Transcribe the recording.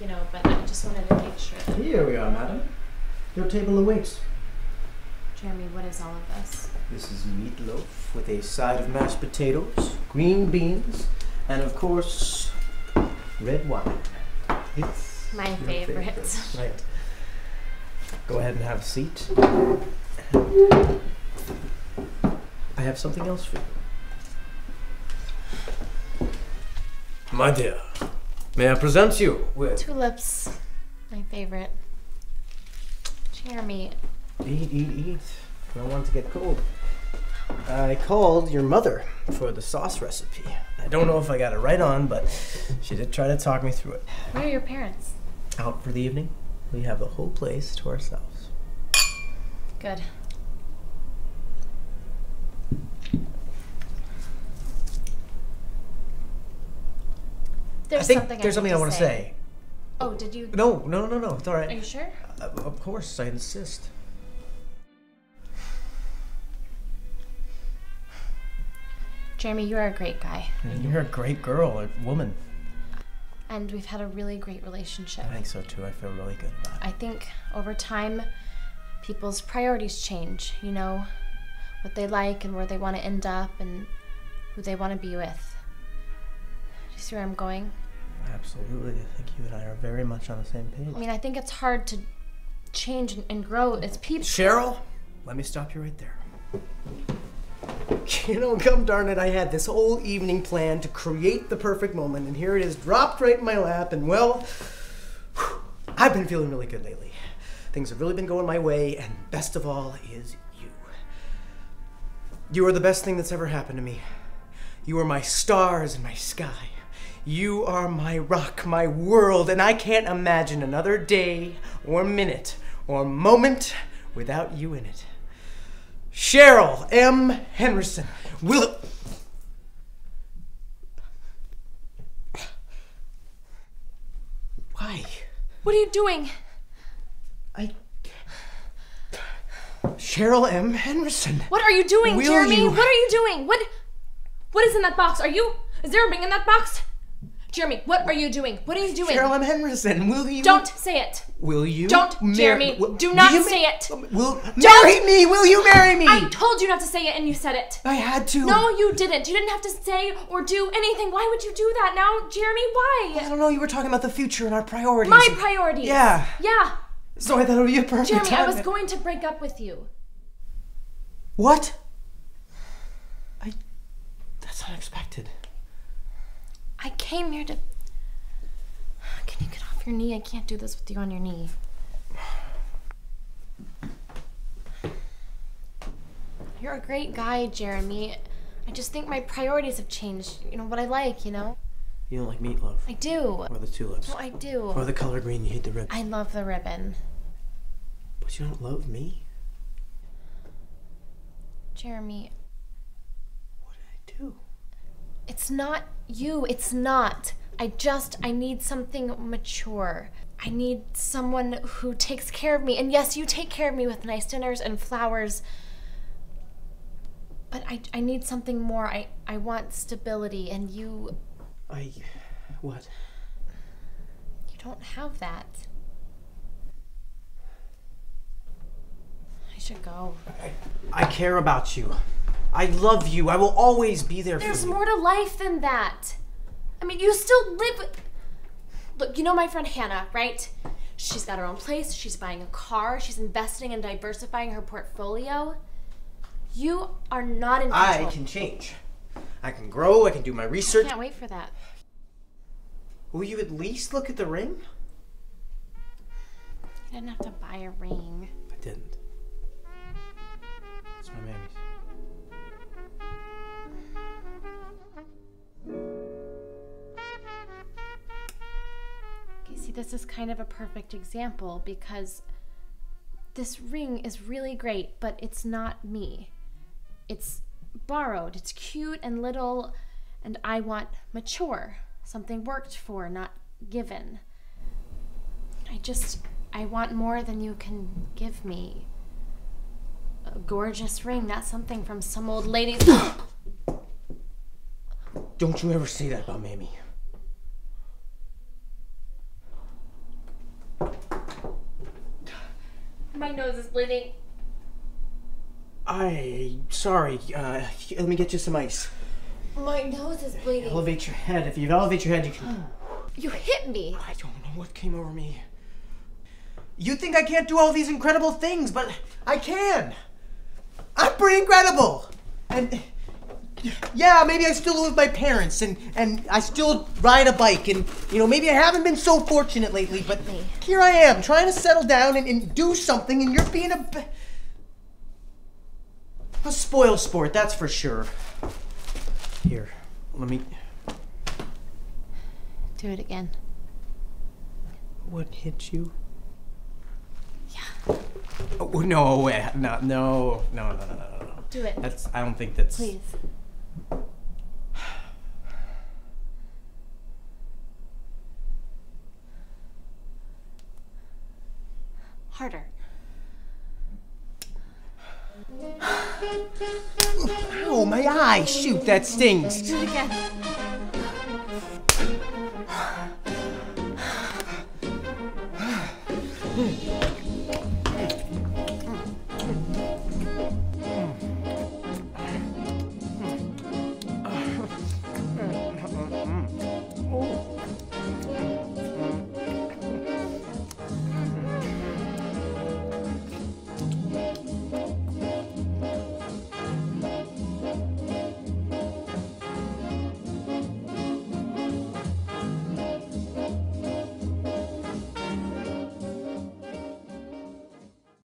you know, but I just wanted to make sure. That here we are, madam. Your table awaits. Jeremy, what is all of this? This is meatloaf with a side of mashed potatoes, green beans, and of course, red wine. It's my favorite. Right. Go ahead and have a seat. I have something else for you. My dear, may I present you with... Tulips, my favorite. Jeremy. Eat, eat, eat. I don't want to get cold. I called your mother for the sauce recipe. I don't know if I got it right on, but she did try to talk me through it. Where are your parents? Out for the evening. We have the whole place to ourselves. Good. There's something I want to say. Oh, did you? No. It's all right. Are you sure? Of course, I insist. Jeremy, you are a great guy. And you're a great girl, a woman. And we've had a really great relationship. I think so too. I feel really good about it. I think over time, people's priorities change. You know, what they like and where they want to end up and who they want to be with. Do you see where I'm going? Absolutely. I think you and I are very much on the same page. I mean, I think it's hard to change and grow as people. Cheryl, let me stop you right there. You know, come darn it, I had this whole evening planned to create the perfect moment, and here it is dropped right in my lap, and well, whew, I've been feeling really good lately. Things have really been going my way, and best of all is you. You are the best thing that's ever happened to me. You are my stars in my sky. You are my rock, my world, and I can't imagine another day or minute or moment without you in it. Cheryl M. Henderson, will... Why? What are you doing? Cheryl M. Henderson. What are you doing, Jeremy? You... What are you doing? What is in that box? Is there a ring in that box? Jeremy, what are you doing? What are you doing? Cheryl M. Henderson, will you... Don't say it. Will you... Don't, Jeremy. Do not say it. Marry me. Will you marry me? I told you not to say it and you said it. I had to. No, you didn't. You didn't have to say or do anything. Why would you do that now, Jeremy? Why? Well, I don't know. You were talking about the future and our priorities. My priorities. Yeah. Yeah. So I thought it would be a perfect time. Jeremy, I was going to break up with you. What? That's unexpected. I came here to... Can you get off your knee? I can't do this with you on your knee. You're a great guy, Jeremy. I just think my priorities have changed. You know, what I like, you know? You don't like meatloaf. I do. Or the tulips. No, I do. Or the color green. You hate the ribbon. I love the ribbon. But you don't love me? Jeremy... What did I do? It's not you, it's not. I need something mature. I need someone who takes care of me. And yes, you take care of me with nice dinners and flowers, but I need something more. I want stability, and you... what? You don't have that. I should go. I care about you. I love you. I will always be there for you. There's more to life than that. I mean, you still live with... Look, you know my friend Hannah, right? She's got her own place. She's buying a car. She's investing and diversifying her portfolio. You are not in control. I can change. I can grow. I can do my research. I can't wait for that. Will you at least look at the ring? You didn't have to buy a ring. I didn't. It's my mammy's. See, this is kind of a perfect example because this ring is really great, but it's not me. It's borrowed, it's cute and little, and I want mature, something worked for, not given. I want more than you can give me. A gorgeous ring, not something from some old lady. Don't you ever say that about Mammy. My nose is bleeding. I'm sorry. Let me get you some ice. My nose is bleeding. Elevate your head. If you elevate your head, you can... You hit me. I don't know what came over me. You think I can't do all these incredible things, but I can. I'm pretty incredible. And yeah, maybe I still live with my parents, and I still ride a bike, and you know, maybe I haven't been so fortunate lately, but here I am trying to settle down and do something, and you're being a spoil sport, that's for sure. Here, let me... Do it again. What hit you? Yeah. Oh, no, wait, no. Do it. I don't think that's... Please. Harder. Oh, my eye! Shoot, that stings. Do it again.